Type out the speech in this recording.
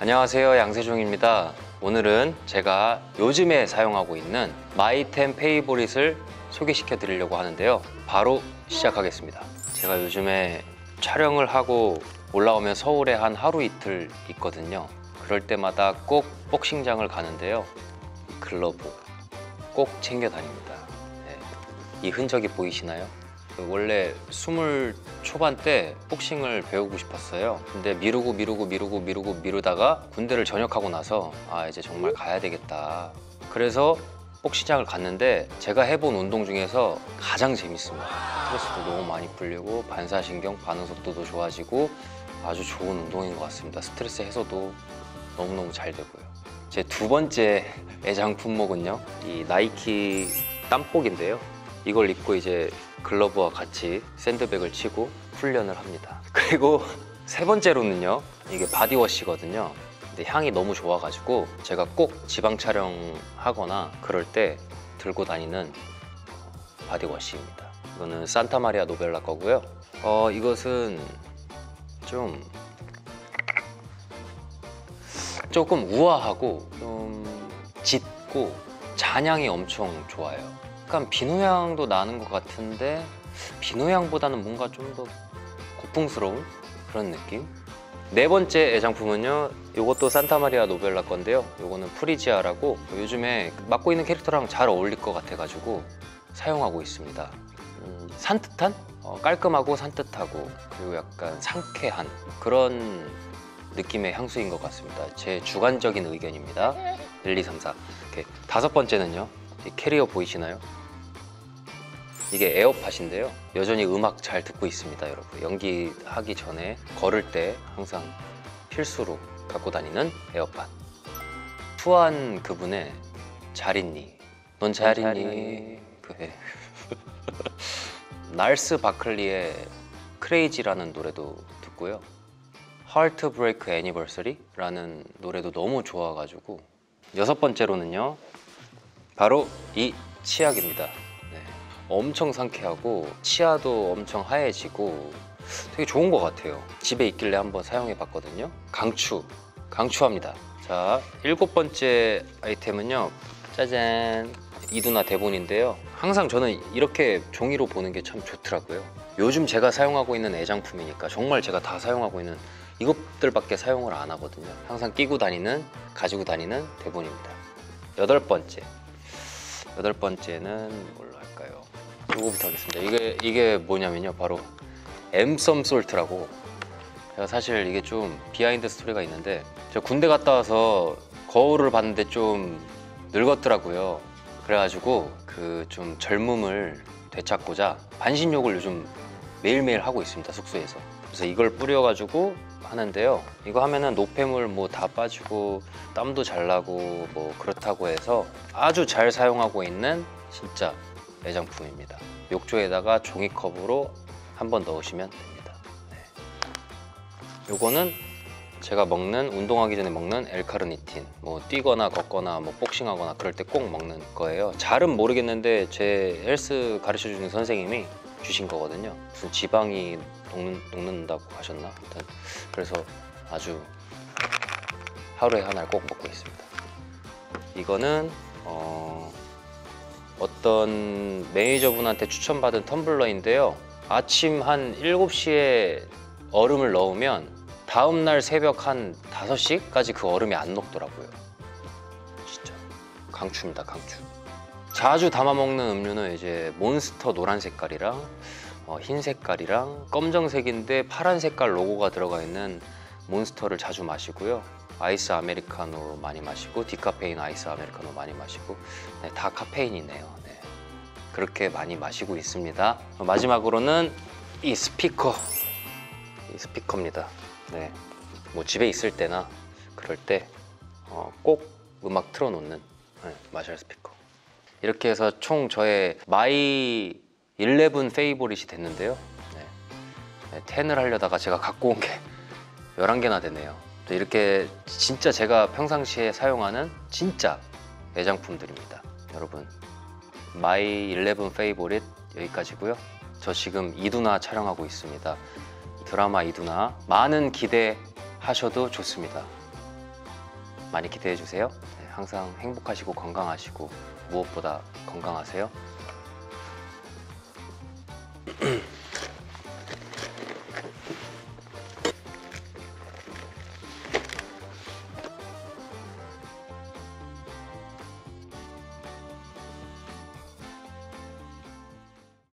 안녕하세요, 양세종입니다. 오늘은 제가 요즘에 사용하고 있는 마이템 페이보릿을 소개시켜 드리려고 하는데요. 바로 시작하겠습니다. 제가 요즘에 촬영을 하고 올라오면 서울에 한 하루 이틀 있거든요. 그럴 때마다 꼭 복싱장을 가는데요. 글러브 꼭 챙겨 다닙니다. 네. 이 흔적이 보이시나요? 원래 20 초반 때 복싱을 배우고 싶었어요. 근데 미루다가 군대를 전역하고 나서 이제 정말 가야 되겠다. 그래서 복싱장을 갔는데 제가 해본 운동 중에서 가장 재밌습니다. 스트레스도 너무 많이 풀리고 반사신경, 반응속도도 좋아지고 아주 좋은 운동인 것 같습니다. 스트레스 해소도 너무너무 잘 되고요. 제 두 번째 애장 품목은요, 이 나이키 땀복인데요. 이걸 입고 이제 글러브와 같이 샌드백을 치고 훈련을 합니다. 그리고 세 번째로는요, 이게 바디워시거든요. 근데 향이 너무 좋아가지고 제가 꼭 지방 촬영하거나 그럴 때 들고 다니는 바디워시입니다. 이거는 산타 마리아 노벨라 거고요. 이것은 조금 우아하고 좀 짙고 잔향이 엄청 좋아요. 약간 비누향도 나는 것 같은데 비누향보다는 뭔가 좀 더 고풍스러운 그런 느낌? 네 번째 애장품은요, 이것도 산타마리아 노벨라 건데요. 이거는 프리지아라고 요즘에 맡고 있는 캐릭터랑 잘 어울릴 것 같아가지고 사용하고 있습니다. 산뜻한? 깔끔하고 산뜻하고 그리고 약간 상쾌한 그런 느낌의 향수인 것 같습니다. 제 주관적인 의견입니다. 1, 2, 3, 4. 이렇게. 다섯 번째는요, 이 캐리어 보이시나요? 이게 에어팟인데요. 여전히 음악 잘 듣고 있습니다, 여러분. 연기하기 전에 걸을 때 항상 필수로 갖고 다니는 에어팟. 투안 그분의 잘 있니? 넌 잘 있니? 그래. 날스 바클리의 크레이지라는 노래도 듣고요. Heartbreak Anniversary라는 노래도 너무 좋아가지고. 여섯 번째로는요, 바로 이 치약입니다. 네. 엄청 상쾌하고 치아도 엄청 하얘지고 되게 좋은 것 같아요. 집에 있길래 한번 사용해봤거든요. 강추합니다. 자, 일곱 번째 아이템은요, 짜잔, 이두나 대본인데요. 항상 저는 이렇게 종이로 보는 게 참 좋더라고요. 요즘 제가 사용하고 있는 애장품이니까 정말 제가 다 사용하고 있는 이것들밖에 사용을 안 하거든요. 항상 끼고 다니는, 가지고 다니는 대본입니다. 여덟 번째는 뭘로 할까요? 요거부터 하겠습니다. 이게 뭐냐면요, 바로 앰썸 솔트라고. 제가 사실 이게 좀 비하인드 스토리가 있는데, 제가 군대 갔다 와서 거울을 봤는데 좀 늙었더라고요. 그래가지고 그 좀 젊음을 되찾고자 반신욕을 요즘 매일매일 하고 있습니다, 숙소에서. 그래서 이걸 뿌려가지고 하는데요. 이거 하면은 노폐물 뭐 다 빠지고 땀도 잘 나고 뭐 그렇다고 해서 아주 잘 사용하고 있는 진짜 애장품입니다. 욕조에다가 종이컵으로 한번 넣으시면 됩니다. 네. 요거는 제가 먹는, 운동하기 전에 먹는 엘카르니틴. 뭐 뛰거나 걷거나 뭐 복싱하거나 그럴 때 꼭 먹는 거예요. 잘은 모르겠는데 제 헬스 가르쳐주는 선생님이 주신 거거든요. 무슨 지방이 녹는다고 하셨나? 아무튼 그래서 아주 하루에 하나를 꼭 먹고 있습니다. 이거는 어떤 매니저분한테 추천받은 텀블러인데요. 아침 한 7시에 얼음을 넣으면 다음날 새벽 한 5시까지 그 얼음이 안 녹더라고요. 진짜 강추입니다, 강추. 자주 담아먹는 음료는 이제 몬스터 노란 색깔이랑 흰 색깔이랑 검정색인데 파란 색깔 로고가 들어가 있는 몬스터를 자주 마시고요. 아이스 아메리카노 많이 마시고 디카페인 아이스 아메리카노 많이 마시고. 네, 다 카페인이네요. 네. 그렇게 많이 마시고 있습니다. 마지막으로는 이 스피커. 이 스피커입니다. 네. 뭐 집에 있을 때나 그럴 때 꼭 음악 틀어놓는, 네, 마샬 스피커. 이렇게 해서 총 저의 마이 11 페이보릿이 됐는데요. 네. 10을 하려다가 제가 갖고 온 게 11개나 되네요. 이렇게 진짜 제가 평상시에 사용하는 진짜 애장품들입니다. 여러분, 마이 11 페이보릿 여기까지고요. 저 지금 이두나 촬영하고 있습니다. 드라마 이두나 많은 기대하셔도 좋습니다. 많이 기대해주세요. 항상 행복하시고 건강하시고 무엇보다 건강하세요.